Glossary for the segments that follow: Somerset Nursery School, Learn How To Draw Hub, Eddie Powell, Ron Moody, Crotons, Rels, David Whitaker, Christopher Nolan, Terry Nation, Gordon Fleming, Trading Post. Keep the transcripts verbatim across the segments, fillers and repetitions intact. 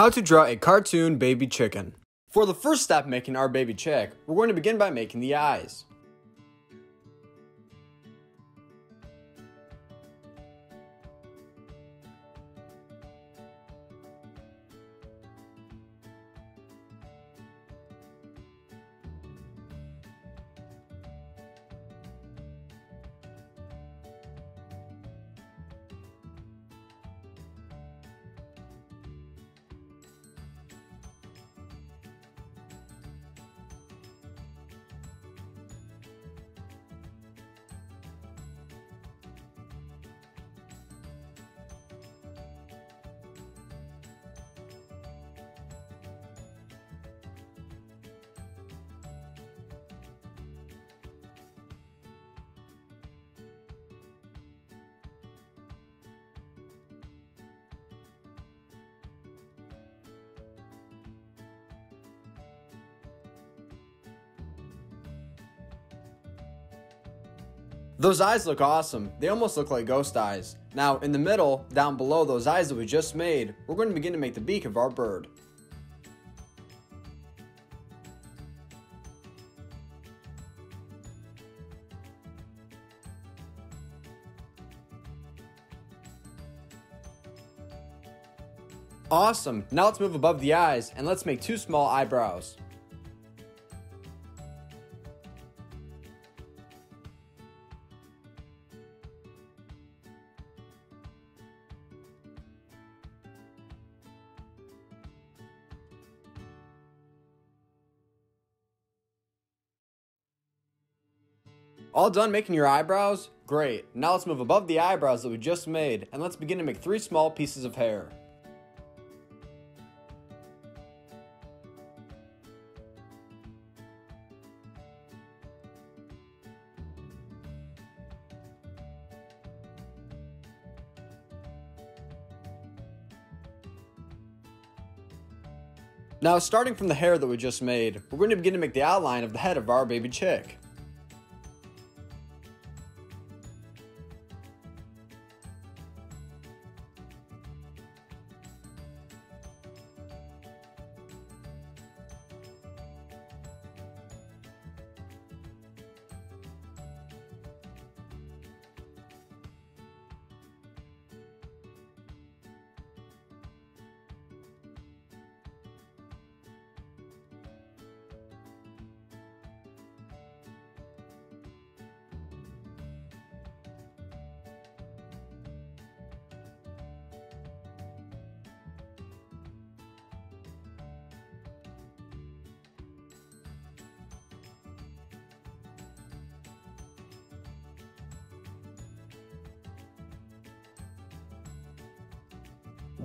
How to draw a cartoon baby chicken. For the first step making our baby chick, we're going to begin by making the eyes. Those eyes look awesome. They almost look like ghost eyes. Now, in the middle, down below those eyes that we just made, we're going to begin to make the beak of our bird. Awesome. Now let's move above the eyes and let's make two small eyebrows. All done making your eyebrows? Great. Now let's move above the eyebrows that we just made and let's begin to make three small pieces of hair. Now, starting from the hair that we just made, we're going to begin to make the outline of the head of our baby chick.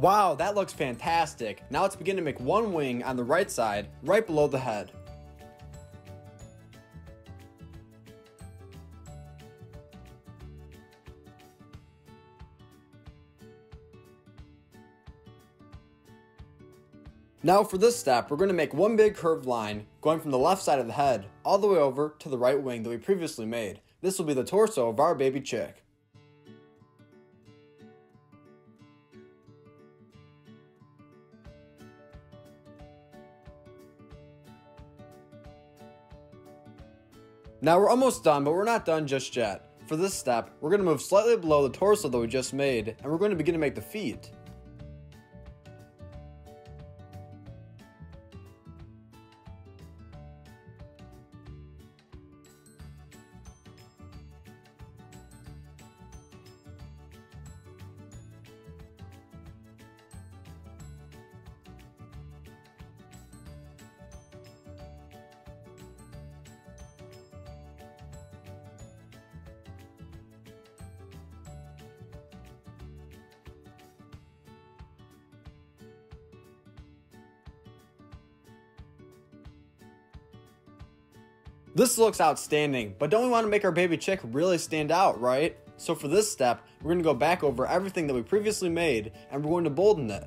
Wow, that looks fantastic. Now let's begin to make one wing on the right side, right below the head. Now for this step, we're going to make one big curved line going from the left side of the head all the way over to the right wing that we previously made. This will be the torso of our baby chick. Now we're almost done, but we're not done just yet. For this step, we're going to move slightly below the torso that we just made, and we're going to begin to make the feet. This looks outstanding, but don't we want to make our baby chick really stand out, right? So for this step, we're going to go back over everything that we previously made, and we're going to bolden it.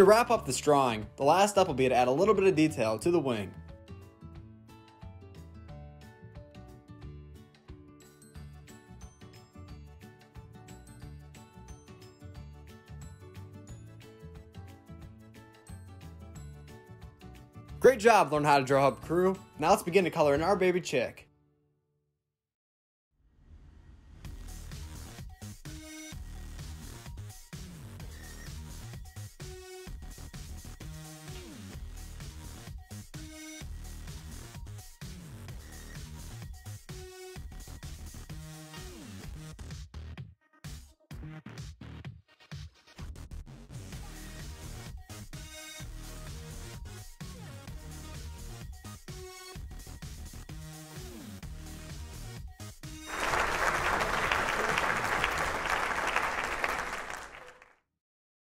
To wrap up this drawing, the last step will be to add a little bit of detail to the wing. Great job, Learn How to Draw Hub crew. Now let's begin to color in our baby chick.